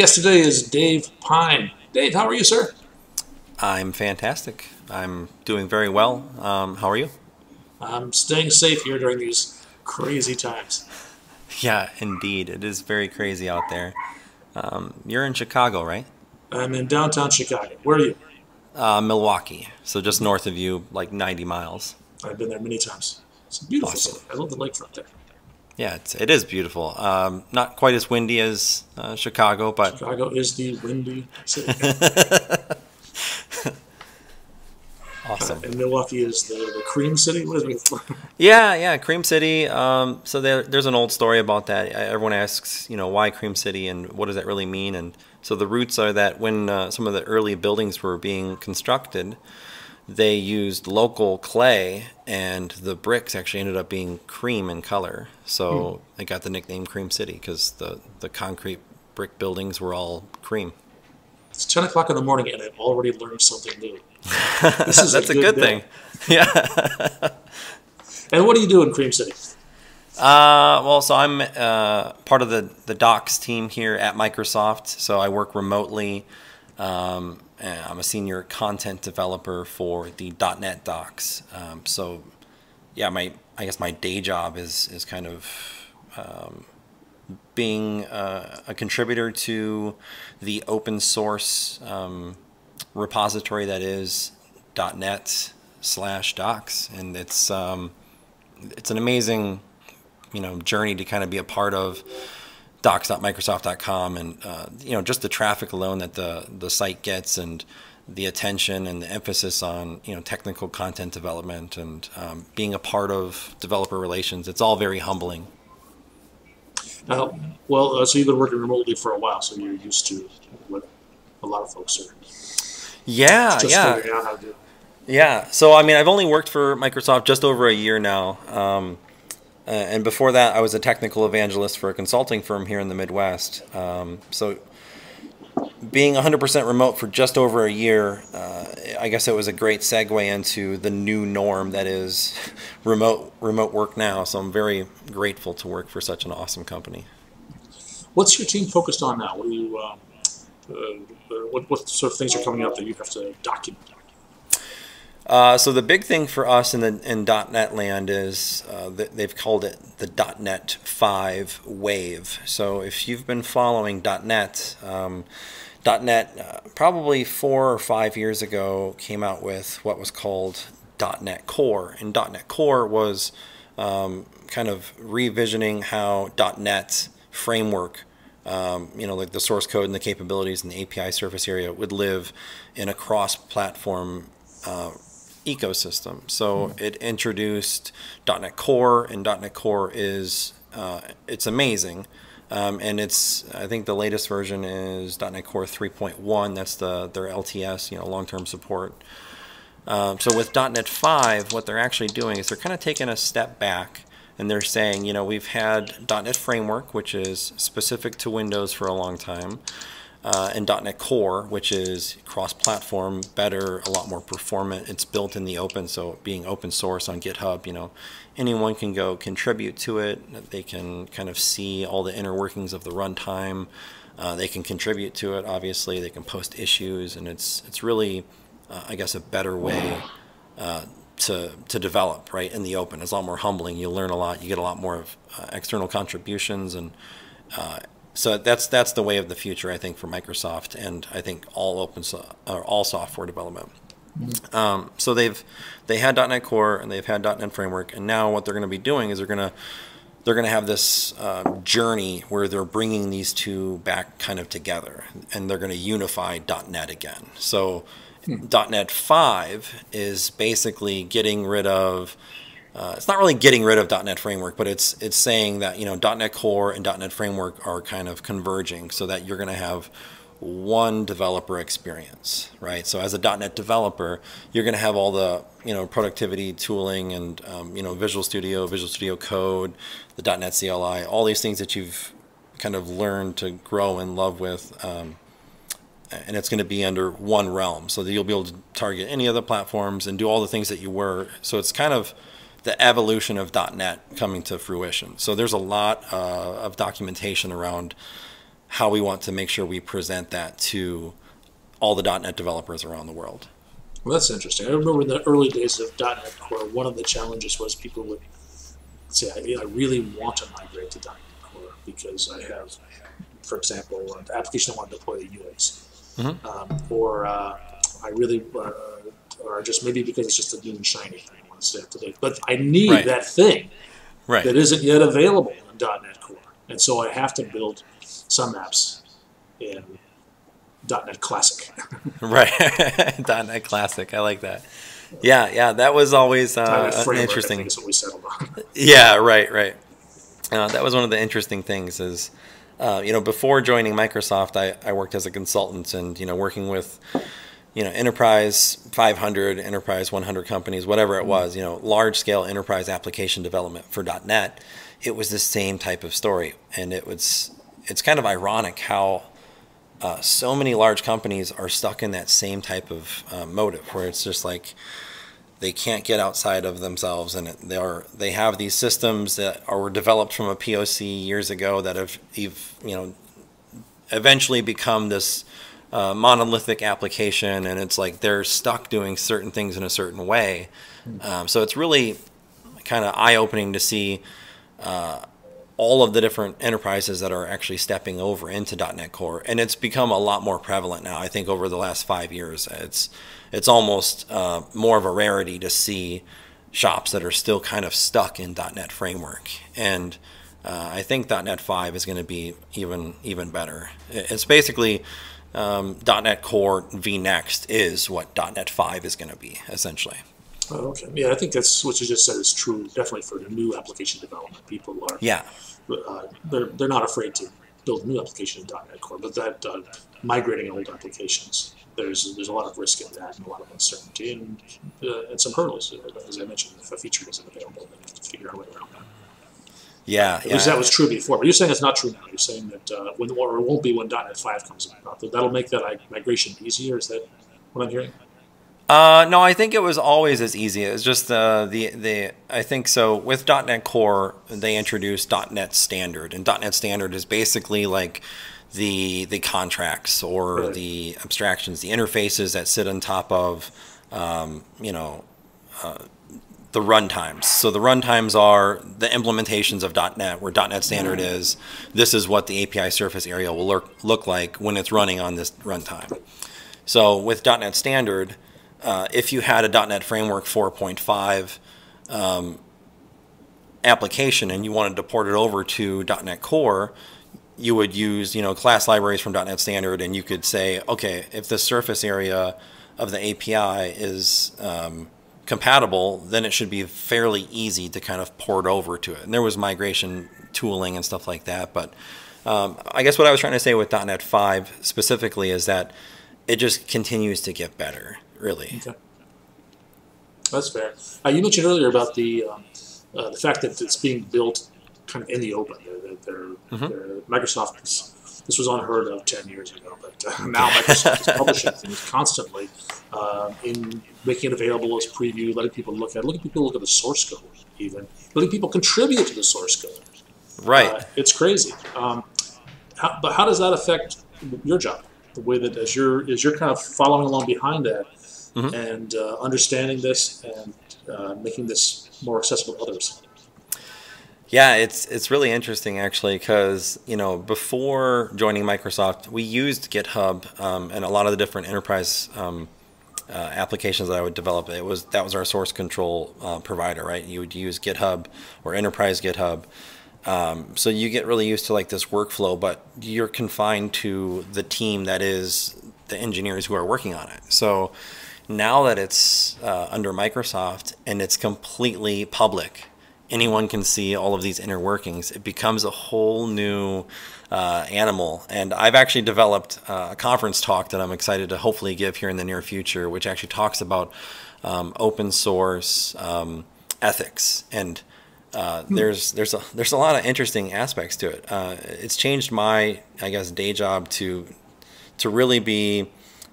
guest today is Dave Pine. Dave, how are you, sir? I'm fantastic. I'm doing very well. How are you? I'm staying safe here during these crazy times. Yeah, indeed. It is very crazy out there. You're in Chicago, right? I'm in downtown Chicago. Where are you? Milwaukee. So just north of you, like 90 miles. I've been there many times. It's a beautiful city. I love the lakefront there. Yeah, it is beautiful. Not quite as windy as Chicago, but... Chicago is the windy city. Awesome. And Milwaukee is the cream city? What is it? Yeah, cream city. So there's an old story about that. Everyone asks, why cream city and what does that really mean? And so the roots are that when some of the early buildings were being constructed, they used local clay, and the bricks actually ended up being cream in color. So it got the nickname Cream City because the concrete brick buildings were all cream. It's 10 o'clock in the morning, and I've already learned something new. That's a good thing. Yeah. And what do you do in Cream City? Well, so I'm part of the docs team here at Microsoft, so I work remotely. I'm a senior content developer for the .NET Docs. So, yeah, I guess my day job is kind of being a contributor to the open source repository that is .NET/docs, and it's an amazing journey to kind of be a part of. docs.microsoft.com, and just the traffic alone that the site gets, and the attention and the emphasis on technical content development, and being a part of developer relations. It's all very humbling. So you've been working remotely for a while, so you're used to what a lot of folks are. Yeah. Figuring out how to do it. Yeah. So I mean, I've only worked for Microsoft just over a year now. And before that, I was a technical evangelist for a consulting firm here in the Midwest. So being 100% remote for just over a year, I guess it was a great segue into the new norm that is remote work now. So I'm very grateful to work for such an awesome company. What's your team focused on now? What do you, what sort of things are coming up that you have to document? So the big thing for us in .NET land is they've called it the .NET 5 wave. So if you've been following .NET, probably 4 or 5 years ago came out with what was called .NET Core. And .NET Core was kind of revisioning how .NET Framework, like the source code and the capabilities and the API surface area would live in a cross-platform ecosystem. So it introduced .NET Core, and .NET Core is it's amazing, and I think the latest version is .NET Core 3.1. that's their LTS, long-term support. So with .NET 5, what they're actually doing is they're kind of taking a step back, and they're saying, we've had .NET Framework, which is specific to Windows for a long time, and .NET Core, which is cross-platform, better, a lot more performant. It's built in the open, so being open source on GitHub, anyone can go contribute to it. They can kind of see all the inner workings of the runtime. They can contribute to it, obviously. They can post issues, and it's really, I guess, a better way to develop, right, in the open. It's a lot more humbling. You learn a lot. You get a lot more of external contributions, and so that's the way of the future, I think, for Microsoft, and I think all software development. Mm-hmm. So they had .NET Core, and they've had .NET Framework, and now what they're going to be doing is they're going to have this journey where they're bringing these two back kind of together, and they're going to unify .NET again. So .NET 5 is basically getting rid of. It's not really getting rid of .NET Framework, but it's saying that .NET Core and .NET Framework are kind of converging, so that you're going to have one developer experience, right? So as a .NET developer, you're going to have all the productivity tooling and Visual Studio Code, the .NET CLI, all these things that you've kind of learned to grow in love with, and it's going to be under one realm, so that you'll be able to target any other platforms and do all the things that you were. So it's kind of the evolution of .NET coming to fruition. So there's a lot of documentation around how we want to make sure we present that to all the .NET developers around the world. Well, that's interesting. I remember in the early days of .NET Core, one of the challenges was people would say, I really want to migrate to .NET Core because I have, for example, an application I want to deploy to UAs. Mm-hmm. Or just maybe because it's just a new and shiny thing I want to stay up to date. But I need that thing that isn't yet available in .NET Core. And so I have to build some apps in .NET Classic. .NET Classic. I like that. Yeah, yeah. That was always interesting. That's what we settled on. That was one of the interesting things is, before joining Microsoft, I worked as a consultant and, working with, Enterprise 500, Enterprise 100 companies, whatever it was, large-scale enterprise application development for .NET, it was the same type of story. And it's kind of ironic how so many large companies are stuck in that same type of motive, where it's just like they can't get outside of themselves, and they have these systems that were developed from a POC years ago that have eventually become this monolithic application, and it's like they're stuck doing certain things in a certain way. So it's really kind of eye-opening to see all of the different enterprises that are actually stepping over into .NET Core, and it's become a lot more prevalent now. I think over the last 5 years, it's almost more of a rarity to see shops that are still kind of stuck in .NET Framework. And I think .NET 5 is going to be even better. It's basically .NET Core vNext is what .NET 5 is going to be, essentially. Oh, okay. Yeah, I think that's what you just said is true, definitely for the new application development. People are they're not afraid to build a new application in .NET Core, but that migrating old applications, there's a lot of risk in that and a lot of uncertainty and some hurdles. As I mentioned, if a feature isn't available, then you have to figure out a way around that. Yeah, at least that was true before. But you're saying it's not true now. You're saying that or it won't be when .NET 5 comes out. That'll make that migration easier. Is that what I'm hearing? No, I think it was always as easy. It's just I think so. With .NET Core, they introduced .NET Standard, and .NET Standard is basically like the contracts or the abstractions, the interfaces that sit on top of the runtimes. So the runtimes are the implementations of .NET, where .NET Standard is. This is what the API surface area will look like when it's running on this runtime. So with .NET Standard, if you had a .NET Framework 4.5 application and you wanted to port it over to .NET Core, you would use class libraries from .NET Standard, and you could say, okay, if the surface area of the API is compatible, then it should be fairly easy to kind of port over to it. And there was migration tooling and stuff like that. But I guess what I was trying to say with .NET 5 specifically is that it just continues to get better, really. Okay. That's fair. You mentioned earlier about the fact that it's being built kind of in the open. Microsoft, this was unheard of 10 years ago, but now Microsoft is publishing things constantly in making it available as preview, letting people look at it, letting people look at the source code even, letting people contribute to the source code. Right. It's crazy. But how does that affect your job? The way that as you're kind of following along behind that and understanding this and making this more accessible to others. Yeah, it's really interesting actually, because before joining Microsoft, we used GitHub and a lot of the different enterprise applications that I would develop. That was our source control provider, right? You would use GitHub or Enterprise GitHub. So you get really used to this workflow, but you're confined to the team that is the engineers who are working on it. So now that it's under Microsoft and it's completely public, anyone can see all of these inner workings. It becomes a whole new animal. And I've actually developed a conference talk that I'm excited to hopefully give here in the near future, which actually talks about open source ethics. And there's a lot of interesting aspects to it. It's changed my, day job to really be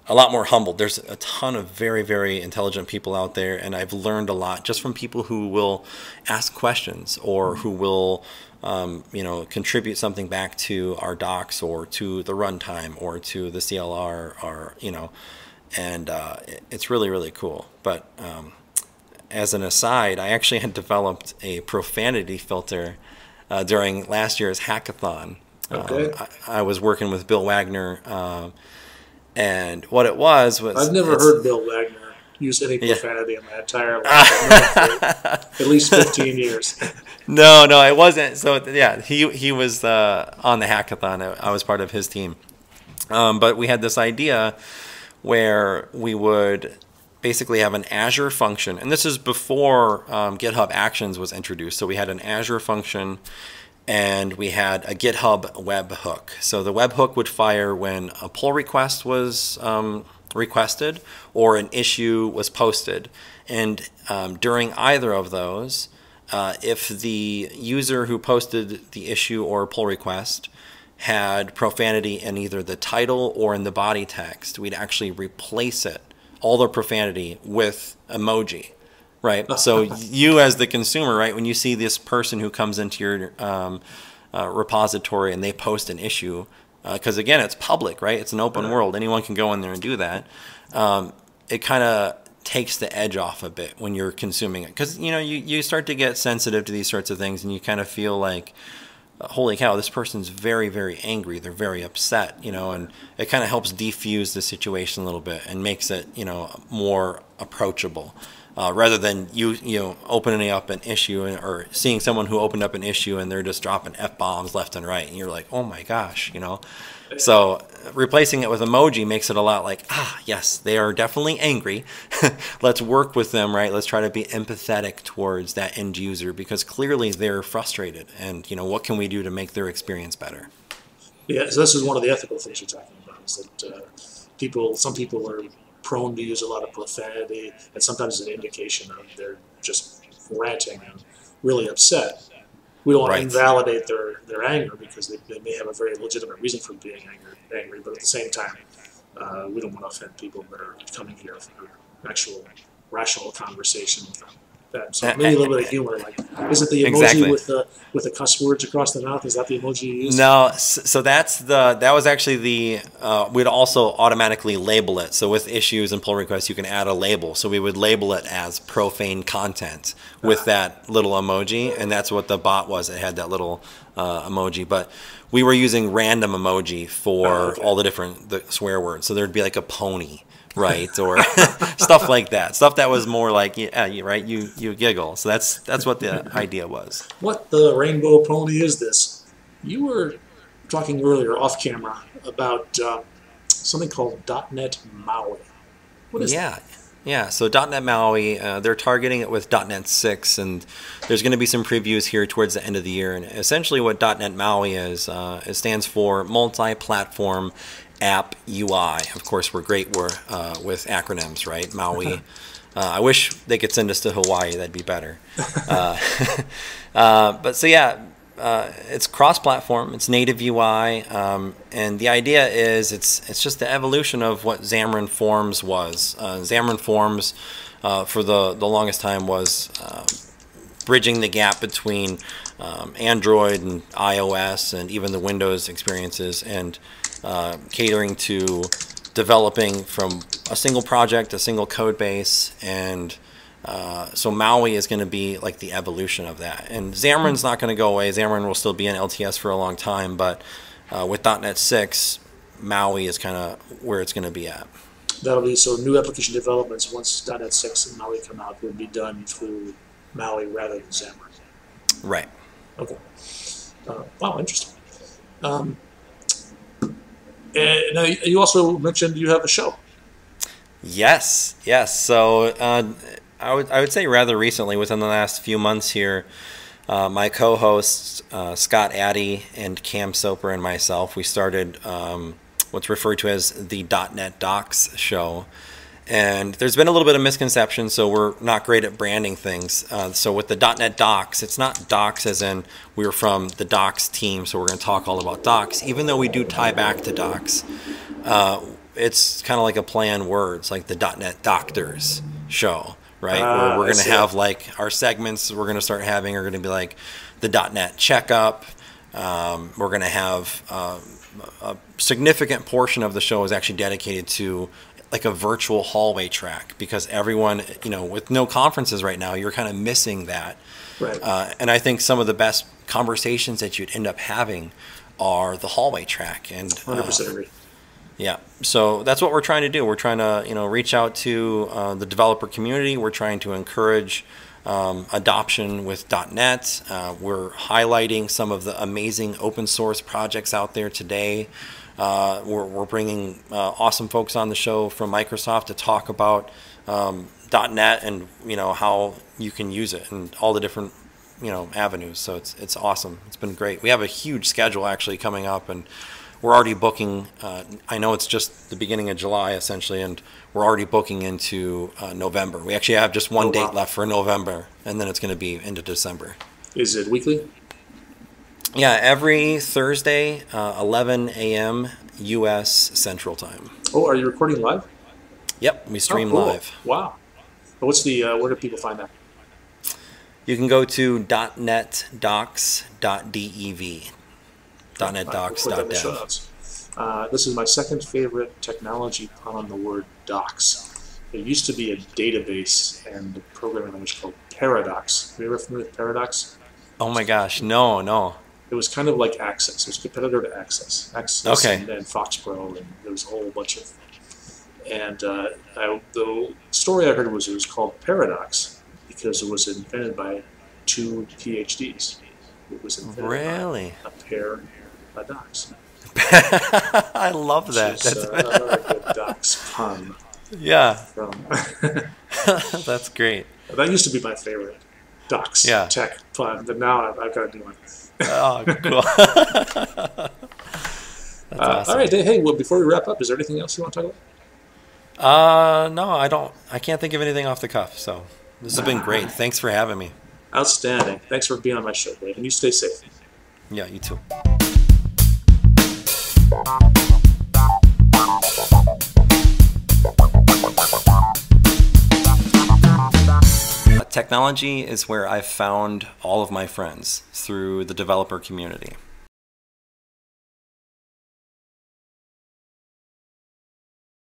a lot more humble. There's a ton of very, very intelligent people out there, and I've learned a lot just from people who will ask questions or who will contribute something back to our docs or to the runtime or to the CLR, or, and it's really, really cool. But as an aside, I actually had developed a profanity filter during last year's hackathon. Okay. I was working with Bill Wagner, and what it was I've never heard Bill Wagner use any profanity in my entire life. At least 15 years. No, I wasn't. So yeah, he was on the hackathon. I was part of his team, but we had this idea where we would basically have an Azure function, and this is before GitHub Actions was introduced. So we had an Azure function, and we had a GitHub webhook. So the webhook would fire when a pull request was requested or an issue was posted. And during either of those, if the user who posted the issue or pull request had profanity in either the title or in the body text, we'd actually replace it, all the profanity, with emoji. Right. So you as the consumer, right, when you see this person who comes into your repository and they post an issue, because again, it's public, right? It's an open world. Anyone can go in there and do that. It kind of takes the edge off a bit when you're consuming it, because, you start to get sensitive to these sorts of things, and you kind of feel like, holy cow, this person's very, very angry. They're very upset, and it kind of helps defuse the situation a little bit and makes it, more approachable. Rather than you opening up an issue or seeing someone who opened up an issue and they're just dropping F-bombs left and right, and you're like, oh my gosh, So replacing it with emoji makes it a lot like, ah, yes, they are definitely angry. Let's work with them, right? Let's try to be empathetic towards that end user, because clearly they're frustrated. And, what can we do to make their experience better? Yeah, so this is one of the ethical things you're talking about, is that some people are prone to use a lot of profanity, and sometimes it's an indication of they're just ranting and really upset. We don't want to invalidate their anger, because they may have a very legitimate reason for being angry, but at the same time, we don't want to offend people that are coming here for actual rational conversation with them. So maybe a little bit of humor, like, is it the emoji with the cuss words across the mouth? Is that the emoji you use? No, so that was actually the we'd also automatically label it. So with issues and pull requests, you can add a label. So we would label it as profane content with that little emoji, and that's what the bot was. It had that little emoji, but we were using random emoji for all the different swear words. So there'd be like a pony, right, or stuff like that. Stuff that was more like, you giggle. So that's what the idea was. What the rainbow pony is this? You were talking earlier off camera about something called .NET MAUI. What is that? Yeah, so .NET MAUI, they're targeting it with .NET 6, and there's going to be some previews here towards the end of the year. And essentially what .NET MAUI is, it stands for Multi-Platform App UI. Of course, we're great with acronyms, right? MAUI. I wish they could send us to Hawaii. That'd be better. But so yeah, it's cross-platform. It's native UI, and the idea is it's just the evolution of what Xamarin Forms was. Xamarin Forms, for the longest time, was bridging the gap between Android and iOS and even the Windows experiences, and catering to developing from a single project, a single code base, and so MAUI is going to be like the evolution of that. And Xamarin's not going to go away. Xamarin will still be in LTS for a long time, but with .NET 6, MAUI is kind of where it's going to be at. That'll be, so new application developments once .NET 6 and MAUI come out will be done through MAUI rather than Xamarin. Right. Okay. Wow, interesting. Now, you also mentioned you have a show. Yes. So I would say rather recently, within the last few months here, my co-hosts Scott Addie and Cam Soper and myself, we started what's referred to as the .NET Docs Show. And there's been a little bit of misconception, so we're not great at branding things. So with the .NET Docs, it's not docs as in we were from the docs team, so we're going to talk all about docs, even though we do tie back to docs. It's kind of like a play on words, like the .NET Doctors Show, right? Where we're going to have like our segments we're going to start having are going to be like the .NET checkup. We're going to have a significant portion of the show is actually dedicated to like a virtual hallway track, because everyone, you know, with no conferences right now, you're kind of missing that. Right. And I think some of the best conversations that you'd end up having are the hallway track. And 100% agree. Yeah. So that's what we're trying to do. We're trying to, you know, reach out to the developer community. We're trying to encourage adoption with .NET. We're highlighting some of the amazing open source projects out there today. We're bringing awesome folks on the show from Microsoft to talk about .NET and, you know, how you can use it and all the different, you know, avenues. So it's awesome. It's been great. We have a huge schedule actually coming up, and we're already booking. I know it's just the beginning of July essentially, and we're already booking into November. We actually have just one date left for November, and then it's going to be into December. Is it weekly? Yeah, every Thursday, 11 a.m. U.S. Central Time. Oh, are you recording live? Yep, we stream live. Wow. What's the where do people find that? You can go to .netdocs.dev. .netdocs.dev. This is my second favorite technology pun on the word docs. There used to be a database and a programming language called Paradox. Are you ever familiar with Paradox? Oh my gosh, no, no. It was kind of like Access. It was a competitor to Access. Access, okay. And Foxborough, and there was a whole bunch of them. And the story I heard was it was called Paradox because it was invented by two PhDs. It was invented by a pair of docs. I love that. That's another good docs pun. Yeah. That's great. That used to be my favorite docs tech pun, but now I've got a new one. Oh, cool. Awesome. All right, hey, well, before we wrap up, is there anything else you want to talk about? No, I don't. I can't think of anything off the cuff. So this has been great. Thanks for having me. Outstanding. Thanks for being on my show, Dave. And you stay safe. Yeah, you too. Technology is where I've found all of my friends, through the developer community.